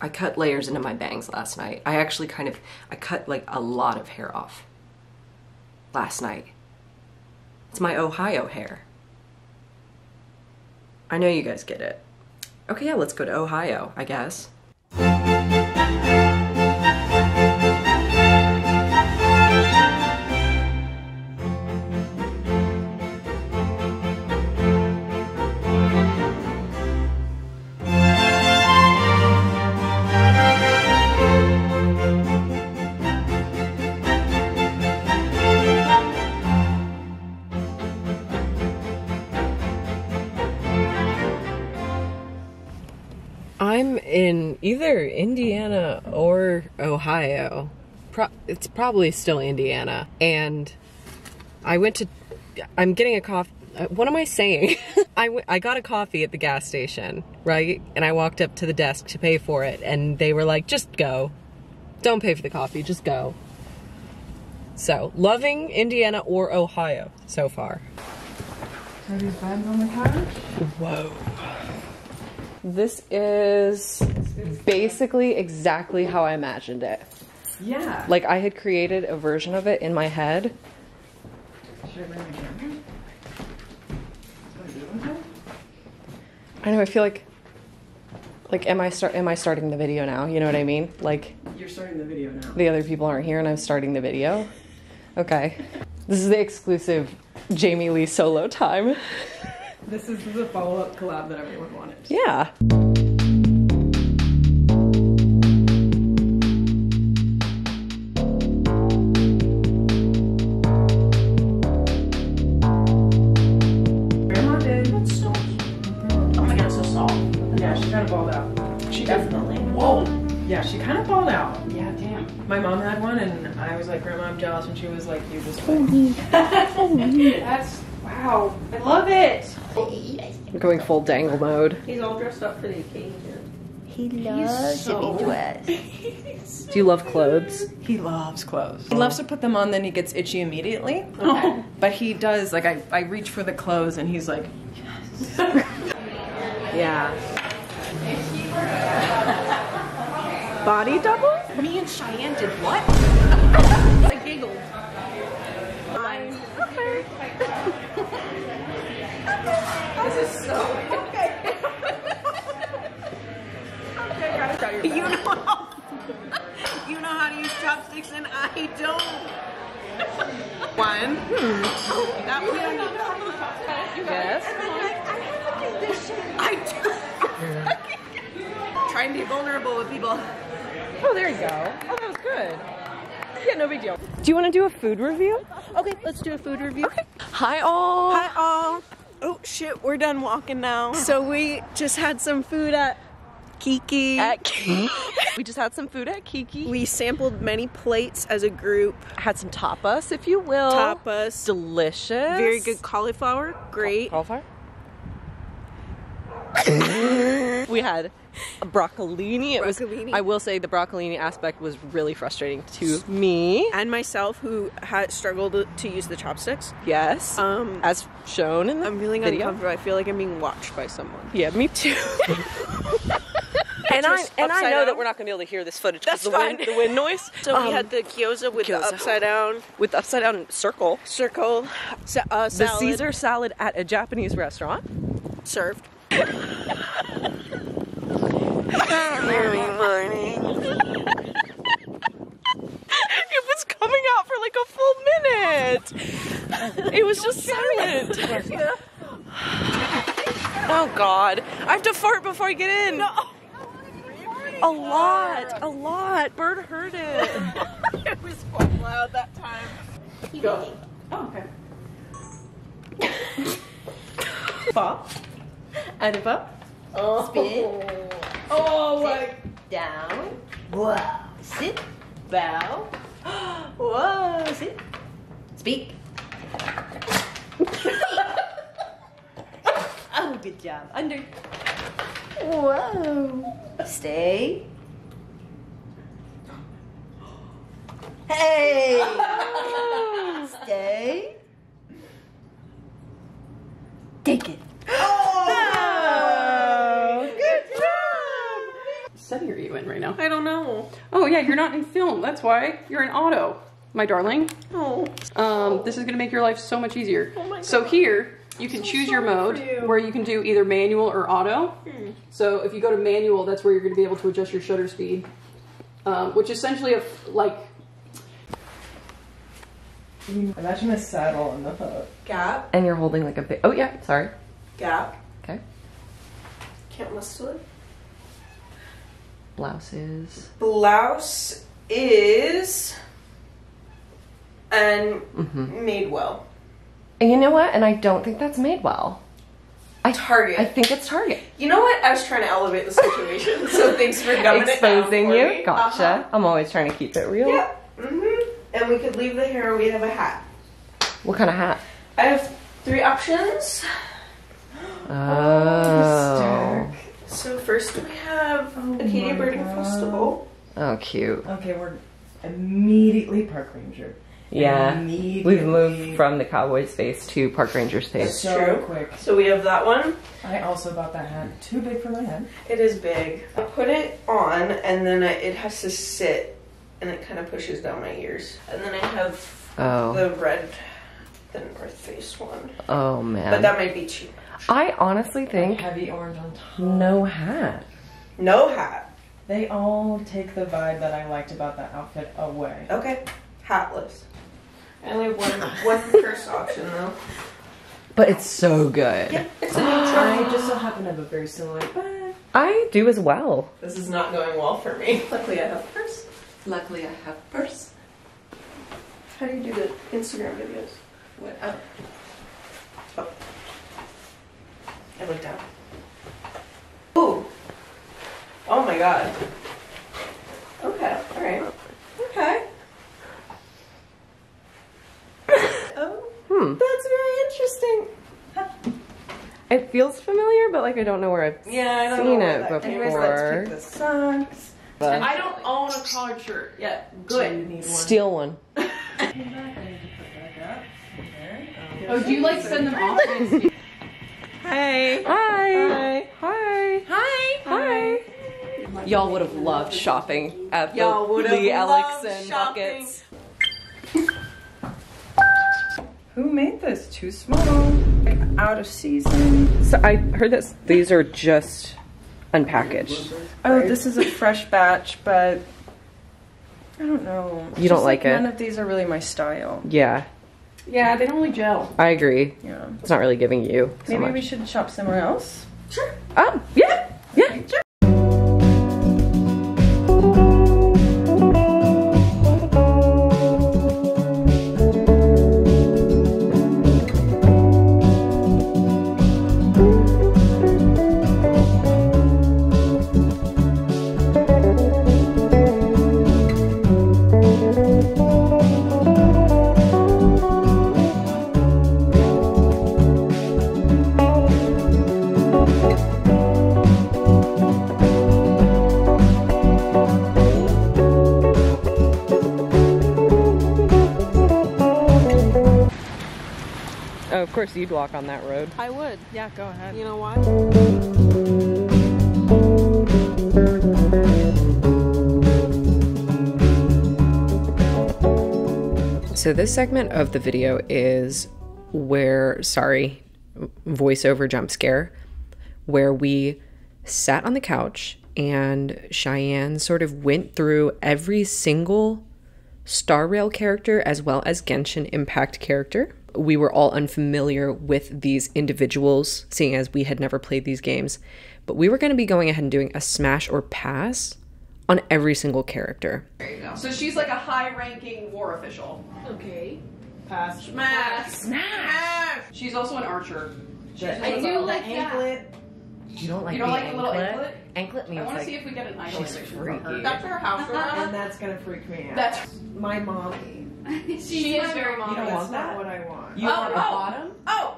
I cut layers into my bangs last night. I actually I cut like a lot of hair off last night. It's my Ohio hair. I know you guys get it. Okay, yeah, let's go to Ohio, I guess. I'm in either Indiana or Ohio. It's probably still Indiana. And I went to, I'm getting a coffee. What am I saying? I got a coffee at the gas station, right? And I walked up to the desk to pay for it. And they were like, just go. Don't pay for the coffee, just go. So, loving Indiana or Ohio so far. Are these buns on the couch? Whoa. This is basically exactly how I imagined it. Yeah. Like I had created a version of it in my head. Should I bring my camera? I know, I feel like am I starting the video now? You know what I mean? Like you're starting the video now. The other people aren't here and I'm starting the video. Okay. This is the exclusive Jamie Leigh solo time. This is a follow-up collab that everyone wanted. Yeah. Grandma did. That's so cute. Oh my god, it's so soft. Yeah, she kind of balled out. She definitely. Whoa. Yeah, she kind of balled out. Yeah, damn. My mom had one, and I was like, Grandma, I'm jealous, and she was like, you just went. That's, wow. I love it. I'm going full dangle mode. He's all dressed up for the occasion. He loves to be dressed. Do you love clothes? He loves clothes. He loves to put them on, then he gets itchy immediately. Okay. Oh. But he does, like, I reach for the clothes and he's like, yes. Yeah. Body double? Me and Cheyenne did what? I giggled. Okay. This is so okay. Okay, gotta try your best. You know how to use chopsticks and I don't. One. That was you. Yes. And then like I have a condition. I do. Try and be vulnerable with people. Oh, there you go. Oh, that was good. Yeah, no big deal. Do you want to do a food review? Okay, let's do a food review. Okay. Hi all. Hi all. Oh shit, we're done walking now. So we just had some food at Kiki. We just had some food at Kiki. We sampled many plates as a group. Had some tapas, if you will. Tapas. Delicious. Very good cauliflower. Great. Cauliflower? We had a broccolini. I will say the broccolini aspect was really frustrating to me and myself, who had struggled to use the chopsticks. Yes, as shown in the video. I'm really uncomfortable. I feel like I'm being watched by someone. Yeah, me too. and I know that we're not going to be able to hear this footage because the wind noise. So we had the gyoza with the upside down circle. The Caesar salad at a Japanese restaurant served. It was coming out for like a full minute. It was just silent. Oh god, I have to fart before I get in. No. A lot. Bird heard it. It was quite loud that time. Go. Oh, okay. Pop. And up. Oh. Spin. Oh, sit down. Whoa. Sit. Bow. Whoa. Sit. Speak. Oh, good job. Under. Whoa. Stay. Hey. Stay. Take it. Oh. setting are you in right now? I don't know. Oh yeah, you're not in film. That's why. You're in auto, my darling. Oh. This is gonna make your life so much easier. Oh my God. So here, you can choose your mode where you can do either manual or auto. So if you go to manual, that's where you're gonna be able to adjust your shutter speed. Which essentially, imagine a saddle on the hook. Gap. And you're holding like a big, oh yeah, sorry. Gap. Okay. Can't list it. Blouse is and made well. And you know what? And I don't think that's made well. Target. I think it's Target. You know what? I was trying to elevate the situation, so thanks for exposing you. Gotcha. I'm always trying to keep it real. Yeah. And we could leave the hair. We have a hat. What kind of hat? I have three options. Oh. So first we have a Acadia Birding Festival. Oh, cute. Okay, we're immediately Park Ranger. Yeah, we've moved from the cowboy space to Park Ranger space. That's true. Quick. So we have that one. I also bought that hat. Too big for my head. It is big. I put it on and then it has to sit and it kind of pushes down my ears. And then I have the red, the North Face one. Oh man. But that might be cheap. I honestly think heavy orange on top. No hat. No hat. They all take the vibe that I liked about that outfit away. Okay. Hatless. I only have one first option though. But it's so good. Yeah, it's a new try. I just so happen to have a very similar bag. I do as well. This is not going well for me. Luckily I have purse. Luckily I have purse. How do you do the Instagram videos? What? Oh. I looked down. Ooh. Oh my God. Okay. All right. Okay. That's very interesting. It feels familiar, but like I don't know where I've seen it before. Anyways, let's pick the socks. But I don't own a collared shirt yet. Good. One. Steal one. Oh, do you like send them off? Hi. Hi. Hi. Hi. Hi. Y'all would have loved shopping at the Leigh Ellexson buckets. Who made this? Too small. Out of season. So I heard that these are just unpackaged. Oh, this is a fresh batch, but I don't know. You don't like it? None of these are really my style. Yeah. Yeah, they don't really gel. I agree. Yeah. It's not really giving you so much. Maybe we should shop somewhere else? Sure. Yeah. Yeah, sure. Of course you'd walk on that road. I would. Yeah, go ahead. You know why? So this segment of the video is where, sorry, voiceover jump scare, where we sat on the couch and Cheyenne sort of went through every single Star Rail character as well as Genshin Impact character. We were all unfamiliar with these individuals, seeing as we had never played these games, but we were going to be going ahead and doing a smash or pass on every single character. There you go. So she's like a high-ranking war official. Okay. Pass. Smash. Smash. She's also an archer. I do like anklet. You don't like the little anklet? Anklet means I want to see if we get an idol picture from her. That's her house, and that's gonna freak me out. That's my mommy. She is very mommy. You don't want that? That's not what I want. You want the bottom? Oh!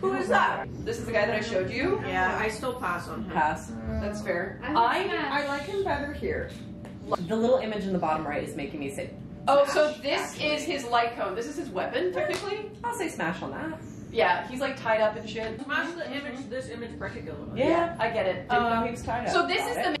Who is that? This is the guy that I showed you? Yeah, I still pass on him. Pass. That's fair. I like him better here. The little image in the bottom right is making me say... Oh, so this is his light cone. This is his weapon, technically? I'll say smash on that. Yeah, he's like tied up and shit. Smash the image, this image particularly. Yeah, I get it. Didn't know he was tied up. So this is the.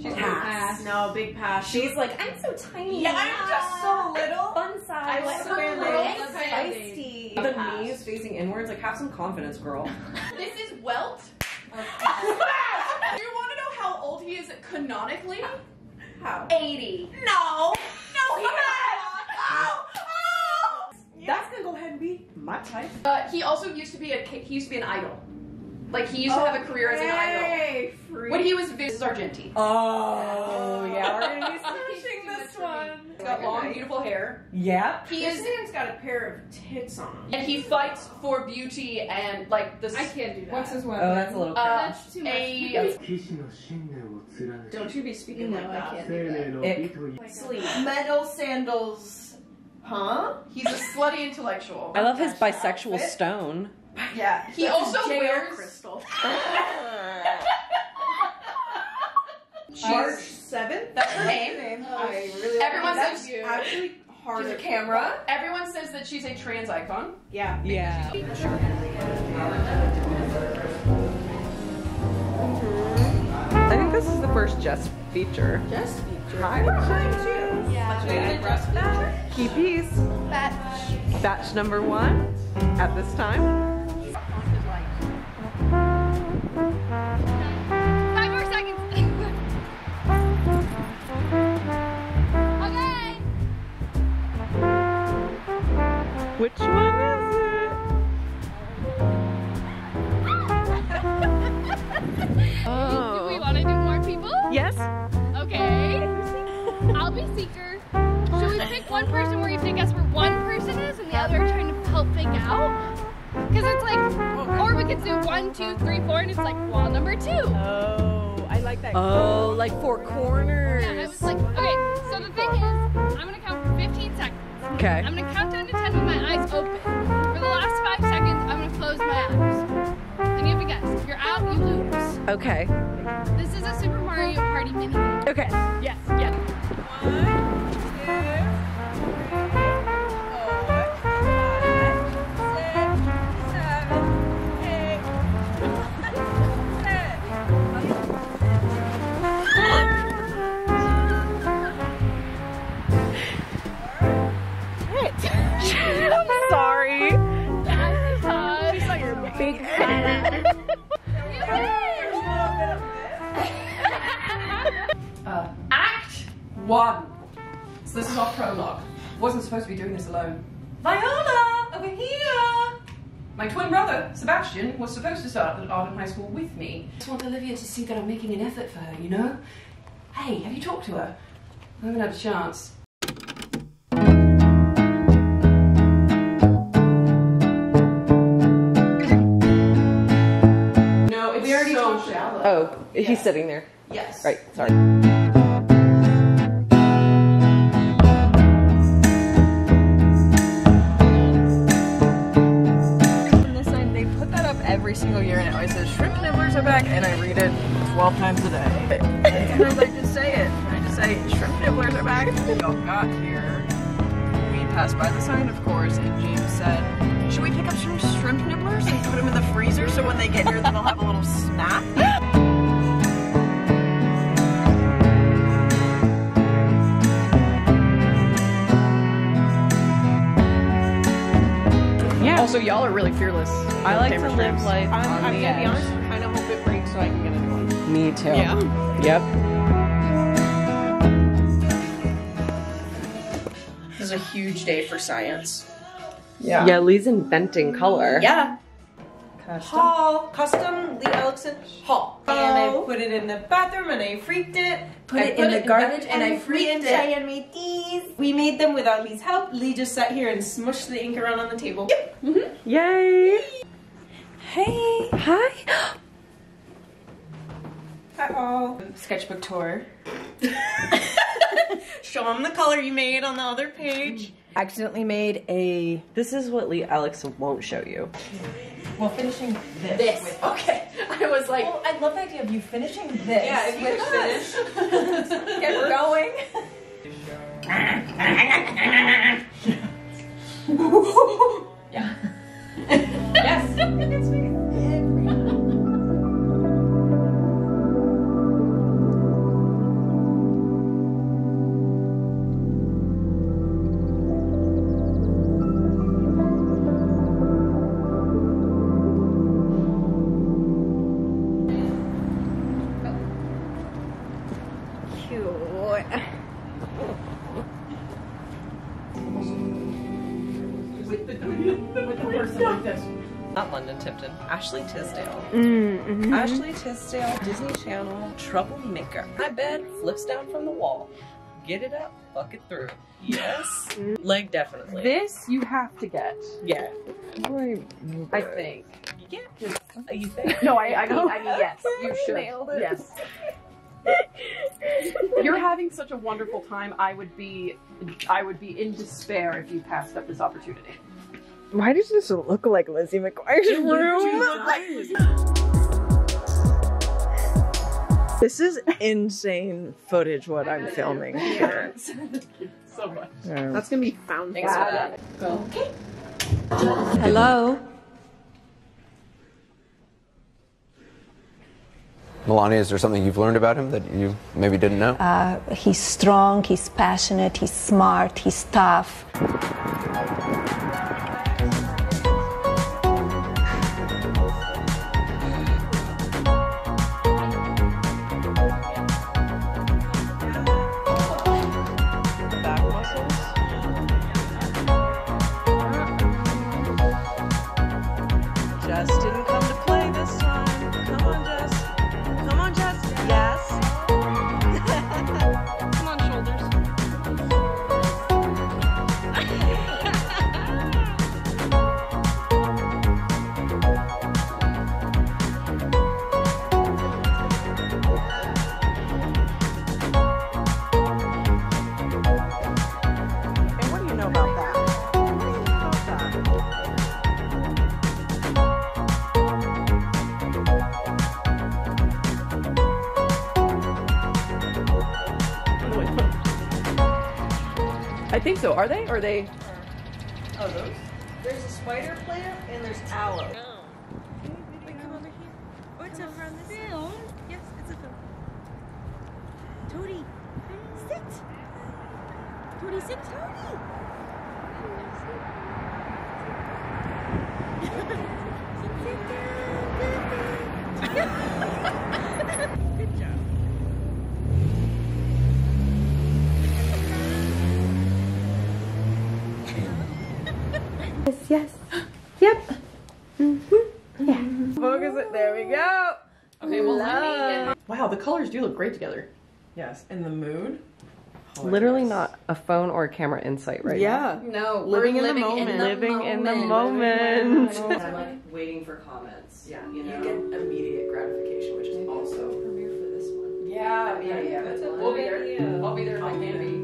She's pass. No, big pass. She's like, I'm so tiny. Yeah, I'm just so little. Fun size. I like so little. Feisty. The knees facing inwards. Like, have some confidence, girl. This is Welt. Okay. Do you want to know how old he is canonically? How? 80. No. No, he's not. Oh. Oh. That's gonna go ahead and be my type. He also used to be a. He used to be an idol. Like, he used to have a career as an idol. Freak. When he was Sargenti. Oh, yeah, we're gonna be smashing this one. He's got long, beautiful hair. Yeah. This man's got a pair of tits on him. And he fights for beauty and, like, this. I can't do that. What's his one? Oh, that's a little that's too much. Don't you be speaking like that. I can't do that. Sleep. Metal sandals. Huh? He's a slutty intellectual. I love his bisexual outfit. Stone. Yeah, he also wears crystal. March 7th? That's her name. I really Everyone like says you. Actually, hard to camera. Everyone says that she's a trans icon. Yeah. Yeah. I think this is the first Jess feature. Jess feature. I'm behind you. Yeah. Key piece. Batch. Batch number 1 at this time. 5 more seconds. Okay. Which one is it? Oh. Do we want to do more people? Yes. Okay. I'll be seeker. Should we pick one person where you think that's where one person is and the other trying to help pick out? Because it's like, or we could do 1, 2, 3, 4, and it's like wall number 2. Oh, I like that. Oh, like 4 corners. Yeah, I was like, okay, so the thing is, I'm going to count for 15 seconds. Okay. I'm going to count down to 10 with my eyes open. For the last 5 seconds, I'm going to close my eyes. And you have to guess. If you're out, you lose. Okay. This is a Super Mario Party mini. Okay. Yes, yes. 1, 2, 3. Act 1. So this is our prologue. Wasn't supposed to be doing this alone. Viola, over here! My twin brother, Sebastian, was supposed to start up at Arden High School with me. I just want Olivia to see that I'm making an effort for her, you know? Hey, have you talked to her? I haven't had a chance. No, it's so shallow. Oh, yes. He's sitting there. Yes. Right, sorry. Single year, and it always says shrimp nibblers are back, and I read it 12 times a day. Sometimes I just say it. I just say shrimp nibblers are back. Y'all got here. We passed by the sign, of course, and James said, "Should we pick up some shrimp nibblers and put them in the freezer so when they get here, they'll have a little snack?" Also, y'all are really fearless. I like to live life on the edge. I'm gonna be honest, I kind of hope it breaks so I can get a new one. Me too. Yeah. Yep. This is a huge day for science. Yeah. Yeah, Lee's inventing color. Yeah. Custom. Haul. Custom Leigh Ellexson. Haul. And I put it in the bathroom and I freaked it. Put it in the garbage and I freaked it. Cheyenne made these. We made them without Lee's help. Leigh just sat here and smushed the ink around on the table. Yep. Mm-hmm. Yay. Hey. Hi. Hi all. Sketchbook tour. Show them the color you made on the other page. Accidentally made a... This is what Leigh Ellexson won't show you. Well, finishing this. With, okay. I was like... Well, I love the idea of you finishing this. Yeah, if you could finish. Get going. Yeah. you. With the person like this. Not London Tipton. Ashley Tisdale. Mm-hmm. Ashley Tisdale, Disney Channel, troublemaker. My bed flips down from the wall. Get it up, fuck it through. Yes. Leg definitely. This you have to get. Yeah. I think. Yeah. You think? No, I mean yes. You should. Nailed it. Yes. You're having such a wonderful time. I would be in despair if you passed up this opportunity. Why does this look like Lizzie McGuire's room? This is insane footage. What I'm filming here. So much. Yeah. That's gonna be found. Thanks for that. Go. Okay. Hello. Melania, is there something you've learned about him that you maybe didn't know? He's strong, he's passionate, he's smart, he's tough. I think so. Are they? Or are they? Oh, those? There's a spider plant and there's aloe. No. Wait, come over here. Oh, it's over on this film. Yes, it's a film. Toadie, sit. Toadie, sit. Toadie. Sit down. Good job. Yes. Yep. Mm-hmm. Yeah. Focus it. There we go. Okay, well, love. Wow, the colors do look great together. Yes, and the mood. Hilarious. Literally not a phone or a camera in sight right now. Yeah. No, living in the moment. I'm like waiting for comments. Yeah. You know? You get immediate gratification, which is also premiere for this one. Yeah. Yeah. We'll be there. I'll be there if I can be.